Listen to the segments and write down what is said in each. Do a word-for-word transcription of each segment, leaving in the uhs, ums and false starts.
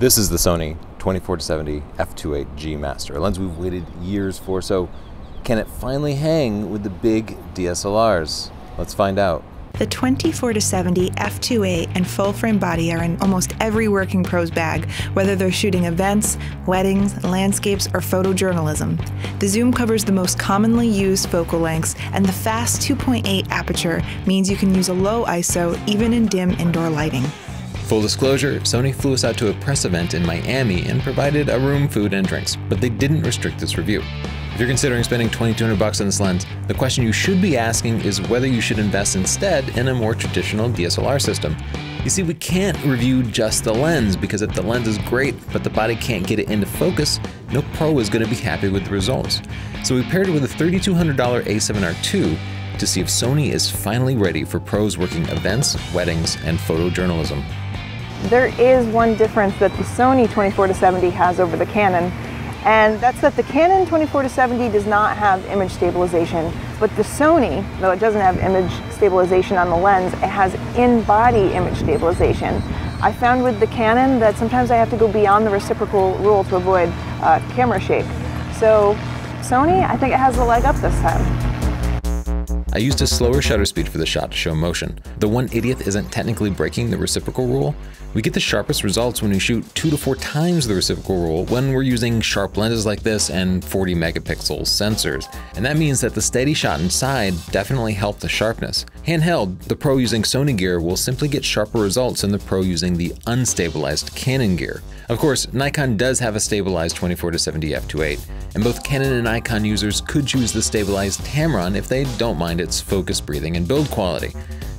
This is the Sony twenty-four to seventy f two point eight G Master, a lens we've waited years for, so can it finally hang with the big D S L Rs? Let's find out. The twenty-four to seventy f two point eight and full-frame body are in almost every working pro's bag, whether they're shooting events, weddings, landscapes, or photojournalism. The zoom covers the most commonly used focal lengths, and the fast two point eight aperture means you can use a low I S O even in dim indoor lighting. Full disclosure, Sony flew us out to a press event in Miami and provided a room, food, and drinks, but they didn't restrict this review. If you're considering spending twenty-two hundred bucks on this lens, the question you should be asking is whether you should invest instead in a more traditional D S L R system. You see, we can't review just the lens, because if the lens is great but the body can't get it into focus, no pro is going to be happy with the results. So we paired it with a thirty-two hundred dollar A seven R two to see if Sony is finally ready for pros working events, weddings, and photojournalism. There is one difference that the Sony twenty-four to seventy has over the Canon, and that's that the Canon twenty-four to seventy does not have image stabilization, but the Sony, though it doesn't have image stabilization on the lens, it has in-body image stabilization. I found with the Canon that sometimes I have to go beyond the reciprocal rule to avoid uh, camera shake. So Sony, I think it has the leg up this time. I used a slower shutter speed for the shot to show motion. The one eightieth isn't technically breaking the reciprocal rule. We get the sharpest results when we shoot two to four times the reciprocal rule when we're using sharp lenses like this and forty megapixel sensors. And that means that the steady shot inside definitely helped the sharpness. Handheld, the pro using Sony gear will simply get sharper results than the pro using the unstabilized Canon gear. Of course, Nikon does have a stabilized twenty-four to seventy f two point eight, and both Canon and Nikon users could choose the stabilized Tamron if they don't mind its focus, breathing, and build quality.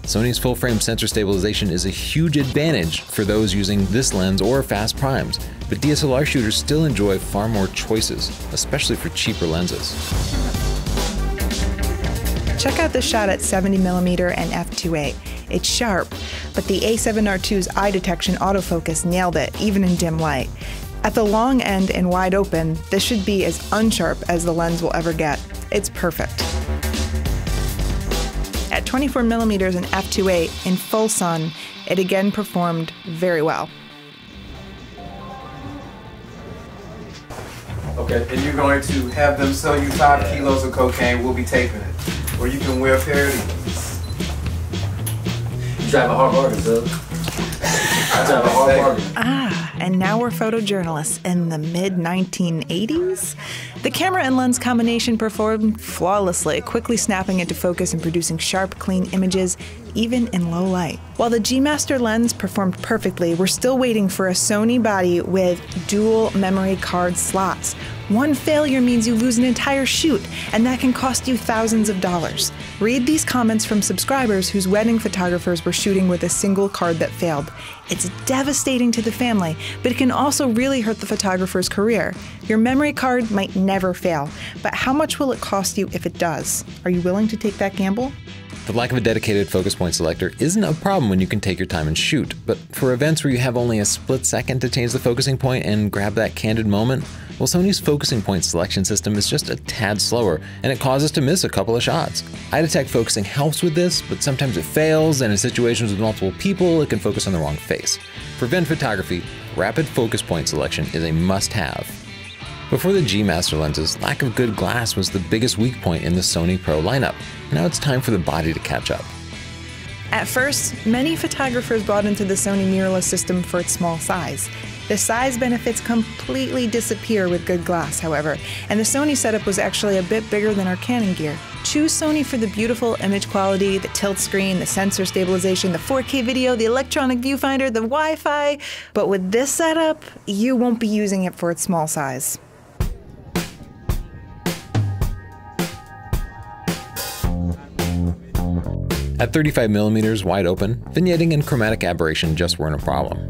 Sony's full-frame sensor stabilization is a huge advantage for those using this lens or fast primes, but D S L R shooters still enjoy far more choices, especially for cheaper lenses. Check out this shot at seventy millimeter and f two point eight. It's sharp, but the A seven R two's eye detection autofocus nailed it, even in dim light. At the long end and wide open, this should be as unsharp as the lens will ever get. It's perfect. At twenty-four millimeter and f two point eight in full sun, it again performed very well. Okay, and you're going to have them sell you five kilos of cocaine, we'll be taping it. Or you can wear parody. You drive a hard bargain, Bill. I drive a hard bargain. Ah, and now we're photojournalists in the mid nineteen eighties? The camera and lens combination performed flawlessly, quickly snapping into focus and producing sharp, clean images, even in low light. While the G Master lens performed perfectly, we're still waiting for a Sony body with dual memory card slots. One failure means you lose an entire shoot, and that can cost you thousands of dollars. Read these comments from subscribers whose wedding photographers were shooting with a single card that failed. It's devastating to the family, but it can also really hurt the photographer's career. Your memory card might never fail, but how much will it cost you if it does? Are you willing to take that gamble? The lack of a dedicated focus point selector isn't a problem when you can take your time and shoot, but for events where you have only a split second to change the focusing point and grab that candid moment, well, Sony's focusing point selection system is just a tad slower, and it causes us to miss a couple of shots. Eye detect focusing helps with this, but sometimes it fails, and in situations with multiple people, it can focus on the wrong face. For event photography, rapid focus point selection is a must-have. Before the G Master lenses, lack of good glass was the biggest weak point in the Sony Pro lineup. Now it's time for the body to catch up. At first, many photographers bought into the Sony mirrorless system for its small size. The size benefits completely disappear with good glass, however, and the Sony setup was actually a bit bigger than our Canon gear. Choose Sony for the beautiful image quality, the tilt screen, the sensor stabilization, the four K video, the electronic viewfinder, the Wi-Fi, but with this setup, you won't be using it for its small size. At thirty-five millimeter wide open, vignetting and chromatic aberration just weren't a problem.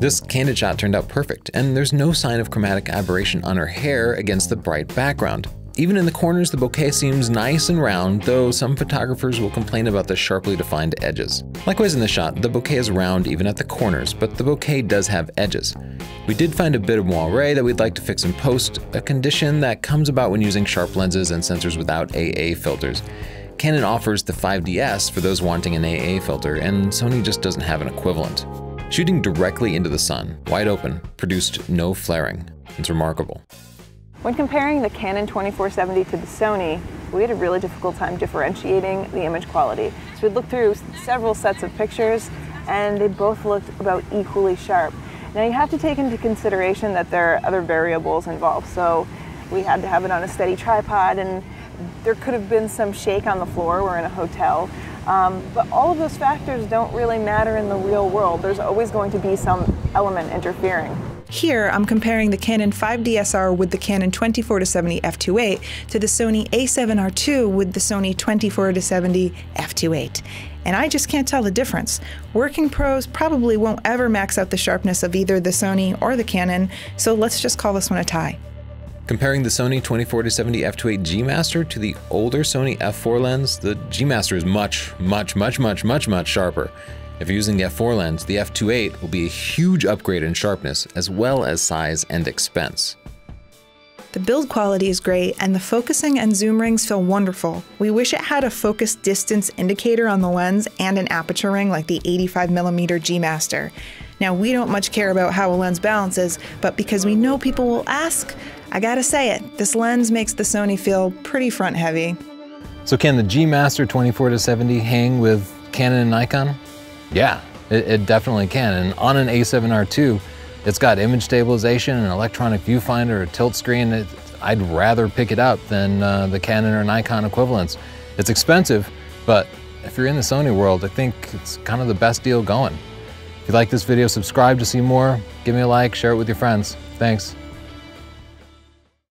This candid shot turned out perfect, and there's no sign of chromatic aberration on her hair against the bright background. Even in the corners, the bouquet seems nice and round, though some photographers will complain about the sharply defined edges. Likewise in this shot, the bouquet is round even at the corners, but the bouquet does have edges. We did find a bit of moiré that we'd like to fix in post, a condition that comes about when using sharp lenses and sensors without A A filters. Canon offers the five D S for those wanting an A A filter, and Sony just doesn't have an equivalent. Shooting directly into the sun, wide open, produced no flaring. It's remarkable. When comparing the Canon twenty-four seventy to the Sony, we had a really difficult time differentiating the image quality. So we looked through several sets of pictures, and they both looked about equally sharp. Now you have to take into consideration that there are other variables involved. So we had to have it on a steady tripod, and there could have been some shake on the floor. We're in a hotel. Um, but all of those factors don't really matter in the real world. There's always going to be some element interfering. Here, I'm comparing the Canon five D S R with the Canon twenty-four to seventy f two point eight to the Sony A seven R two with the Sony twenty-four to seventy f two point eight. And I just can't tell the difference. Working pros probably won't ever max out the sharpness of either the Sony or the Canon, so let's just call this one a tie. Comparing the Sony twenty-four to seventy f two point eight G Master to the older Sony f four lens, the G Master is much, much, much, much, much, much sharper. If you're using the f four lens, the f two point eight will be a huge upgrade in sharpness, as well as size and expense. The build quality is great, and the focusing and zoom rings feel wonderful. We wish it had a focus distance indicator on the lens and an aperture ring like the eighty-five millimeter G Master. Now, we don't much care about how a lens balances, but because we know people will ask, I gotta say it, this lens makes the Sony feel pretty front heavy. So can the G Master twenty-four to seventy hang with Canon and Nikon? Yeah, it, it definitely can. And on an A seven R two, it's got image stabilization, an electronic viewfinder, a tilt screen. It, I'd rather pick it up than uh, the Canon or Nikon equivalents. It's expensive, but if you're in the Sony world, I think it's kind of the best deal going. If you like this video, subscribe to see more. Give me a like, share it with your friends. Thanks.